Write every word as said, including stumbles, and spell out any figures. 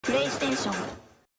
プレイステーション。